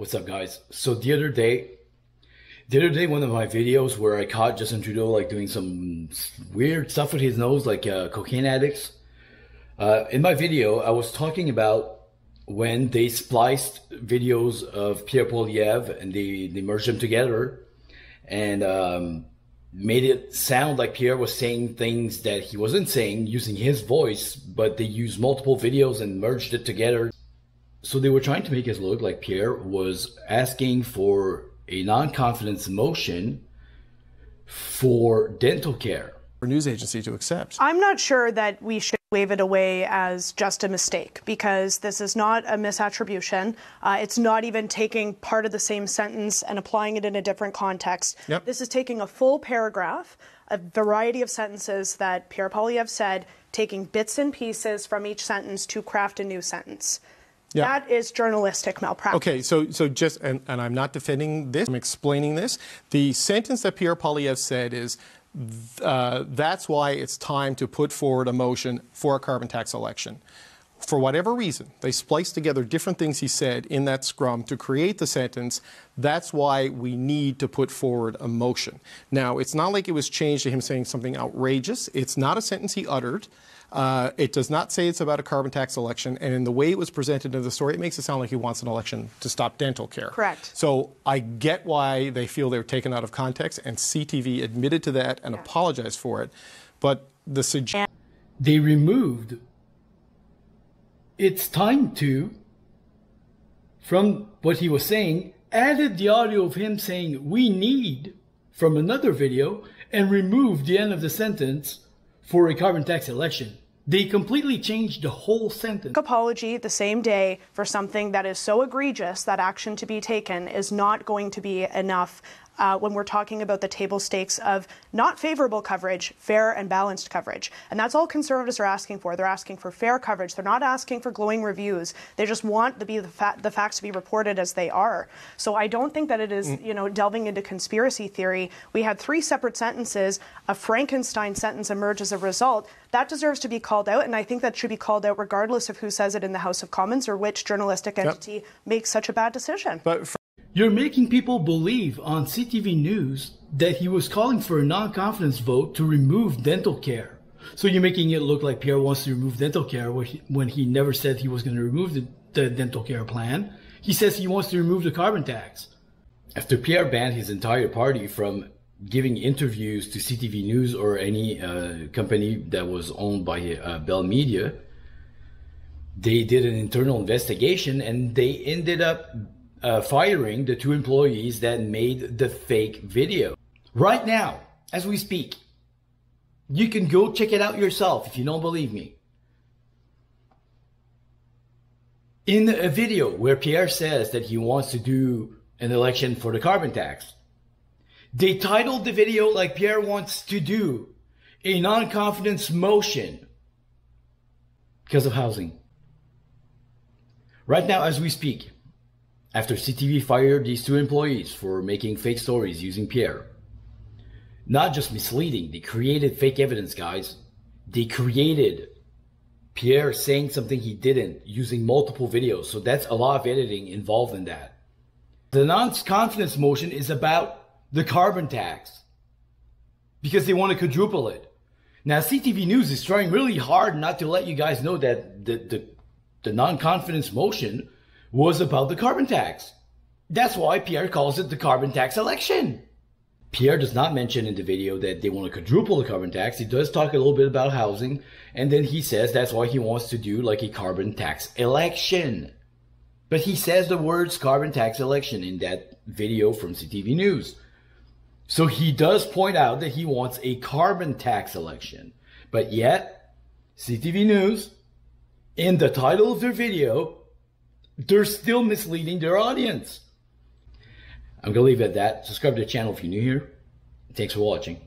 What's up, guys? So the other day, one of my videos where I caught Justin Trudeau like doing some weird stuff with his nose, like cocaine addicts. In my video, I was talking about when they spliced videos of Pierre Poilievre and they merged them together and made it sound like Pierre was saying things that he wasn't saying using his voice, but they used multiple videos and merged it together. So they were trying to make it look like Pierre was asking for a non-confidence motion for dental care. For news agency to accept. I'm not sure that we should wave it away as just a mistake, because this is not a misattribution. It's not even taking part of the same sentence and applying it in a different context. Yep. This is taking a full paragraph, a variety of sentences that Pierre Poilievre said, taking bits and pieces from each sentence to craft a new sentence. Yeah. That is journalistic malpractice. Okay, so just, and I'm not defending this, I'm explaining this. The sentence that Pierre Poilievre said is, that's why it's time to put forward a motion for a carbon tax election. For whatever reason, they spliced together different things he said in that scrum to create the sentence, that's why we need to put forward a motion. Now, it's not like it was changed to him saying something outrageous. It's not a sentence he uttered. It does not say it's about a carbon tax election, and in the way it was presented in the story, it makes it sound like he wants an election to stop dental care. Correct. So I get why they feel they're taken out of context, and CTV admitted to that and apologized for it. But the suggestion... They removed "it's time to" from what he was saying, added the audio of him saying "we need" from another video, and removed the end of the sentence for a carbon tax election. They completely changed the whole sentence. Apology the same day for something that is so egregious that action to be taken is not going to be enough when we're talking about the table stakes of not favorable coverage, fair and balanced coverage. And that's all conservatives are asking for. They're asking for fair coverage. They're not asking for glowing reviews. They just want the facts to be reported as they are. So I don't think that it is, you know, delving into conspiracy theory. We had three separate sentences. A Frankenstein sentence emerged as a result. That deserves to be called out, and I think that should be called out regardless of who says it in the House of Commons or which journalistic entity makes such a bad decision. But you're making people believe on CTV News that he was calling for a non-confidence vote to remove dental care. So you're making it look like Pierre wants to remove dental care when he never said he was going to remove the dental care plan. He says he wants to remove the carbon tax. After Pierre banned his entire party from giving interviews to CTV News or any company that was owned by Bell Media, they did an internal investigation and they ended up firing the two employees that made the fake video. Right now, as we speak, you can go check it out yourself if you don't believe me. In a video where Pierre says that he wants to do an election for the carbon tax, they titled the video like Pierre wants to do a non-confidence motion because of housing. Right now, as we speak, after CTV fired these two employees for making fake stories using Pierre, not just misleading, they created fake evidence, guys. They created Pierre saying something he didn't using multiple videos. So that's a lot of editing involved in that. The non-confidence motion is about the carbon tax because they want to quadruple it. Now, CTV News is trying really hard not to let you guys know that the non-confidence motion was about the carbon tax. That's why Pierre calls it the carbon tax election. Pierre does not mention in the video that they want to quadruple the carbon tax. He does talk a little bit about housing, and then he says that's why he wants to do like a carbon tax election. But he says the words carbon tax election in that video from CTV News. So he does point out that he wants a carbon tax election. But yet, CTV News, in the title of their video, they're still misleading their audience. I'm going to leave it at that. Subscribe to the channel if you're new here. Thanks for watching.